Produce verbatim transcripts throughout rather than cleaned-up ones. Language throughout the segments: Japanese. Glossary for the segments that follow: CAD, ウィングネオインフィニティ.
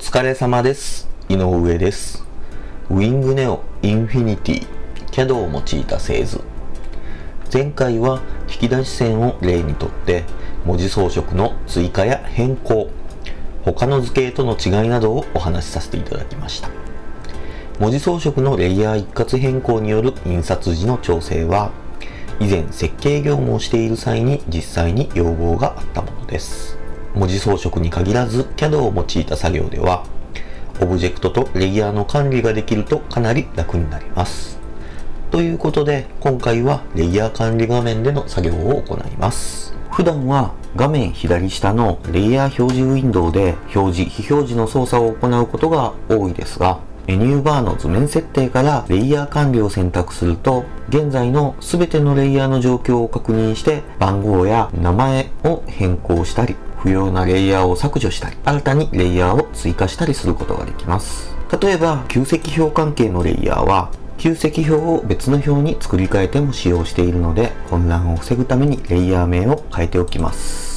疲れ様です。井上です。ウィングネオインフィニティ シーエーディー を用いた製図。前回は引き出し線を例にとって文字装飾の追加や変更、他の図形との違いなどをお話しさせていただきました。文字装飾のレイヤー一括変更による印刷時の調整は、以前設計業務をしている際に実際に要望があったものです。文字装飾に限らず シーエーディー を用いた作業では、オブジェクトとレイヤーの管理ができるとかなり楽になります。ということで、今回はレイヤー管理画面での作業を行います。普段は画面左下のレイヤー表示ウィンドウで表示・非表示の操作を行うことが多いですが、メニューバーの図面設定からレイヤー管理を選択すると、現在の全てのレイヤーの状況を確認して番号や名前を変更したり、不要なレイヤーを削除したり、新たにレイヤーを追加したりすることができます。例えば旧積表関係のレイヤーは旧積表を別の表に作り変えても使用しているので、混乱を防ぐためにレイヤー名を変えておきます。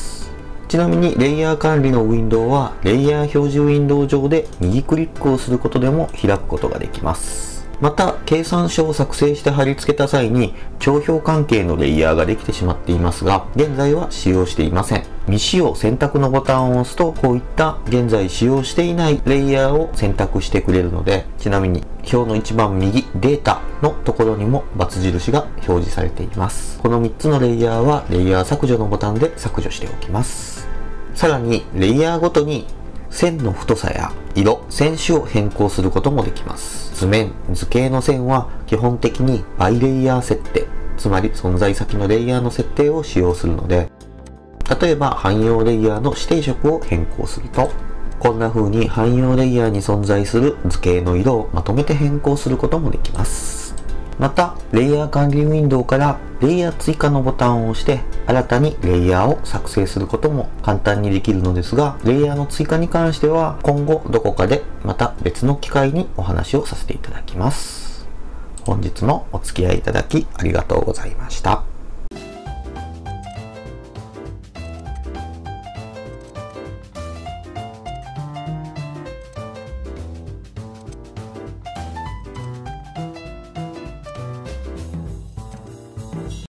ちなみにレイヤー管理のウィンドウはレイヤー表示ウィンドウ上で右クリックをすることでも開くことができます。また計算書を作成して貼り付けた際に帳票関係のレイヤーができてしまっていますが、現在は使用していません。未使用選択のボタンを押すと、こういった現在使用していないレイヤーを選択してくれるので、ちなみに表の一番右データのところにもバツ印が表示されています。このみっつのレイヤーはレイヤー削除のボタンで削除しておきます。さらにレイヤーごとに線の太さや色、線種を変更することもできます。図面・図形の線は基本的にバイレイヤー設定、つまり存在先のレイヤーの設定を使用するので、例えば汎用レイヤーの指定色を変更すると、こんな風に汎用レイヤーに存在する図形の色をまとめて変更することもできます。またレイヤー管理ウィンドウからレイヤー追加のボタンを押して新たにレイヤーを作成することも簡単にできるのですが、レイヤーの追加に関しては今後どこかでまた別の機会にお話をさせていただきます。本日もお付き合いいただきありがとうございました。